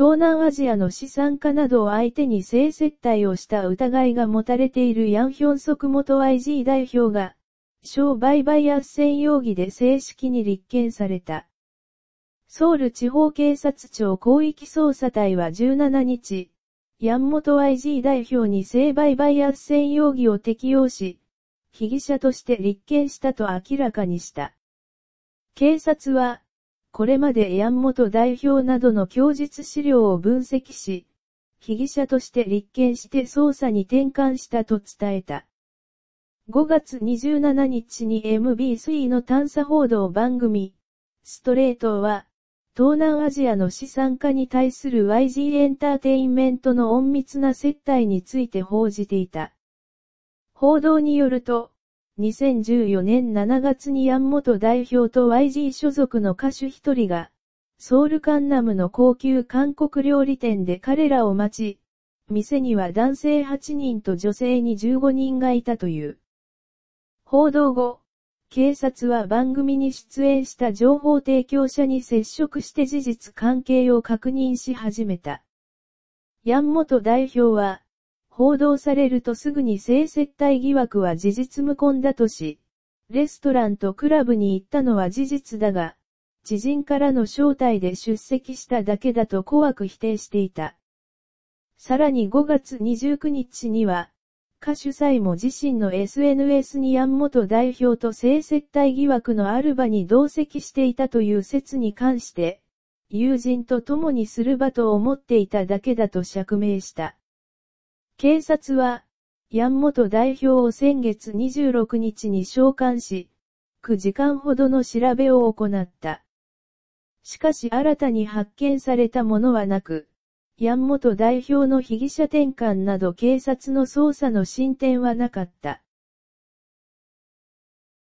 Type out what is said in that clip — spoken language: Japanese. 東南アジアの資産家などを相手に性接待をした疑いが持たれているヤンヒョンソク元 IG 代表が、商売バイアス専容疑で正式に立件された。ソウル地方警察庁広域捜査隊は17日、ヤン元 IG 代表に性売買斡旋容疑を適用し、被疑者として立件したと明らかにした。警察は、これまでヤン元代表などの供述資料を分析し、被疑者として立件して捜査に転換したと伝えた。5月27日に MBC の探査報道番組、ストレートは、東南アジアの資産家に対する YG エンターテインメントの隠密な接待について報じていた。報道によると、2014年7月にヤン元代表と YG 所属の歌手一人が、ソウルカンナムの高級韓国料理店で彼らを待ち、店には男性8人と女性に15人がいたという。報道後、警察は番組に出演した情報提供者に接触して事実関係を確認し始めた。ヤン元代表は、報道されるとすぐに性接待疑惑は事実無根だとし、レストランとクラブに行ったのは事実だが、知人からの招待で出席しただけだと怖く否定していた。さらに5月29日には、歌手PSYも自身の SNS にヤン元代表と性接待疑惑のある場に同席していたという説に関して、友人と共にする場と思っていただけだと釈明した。警察は、ヤン元代表を先月26日に召喚し、9時間ほどの調べを行った。しかし新たに発見されたものはなく、ヤン元代表の被疑者転換など警察の捜査の進展はなかった。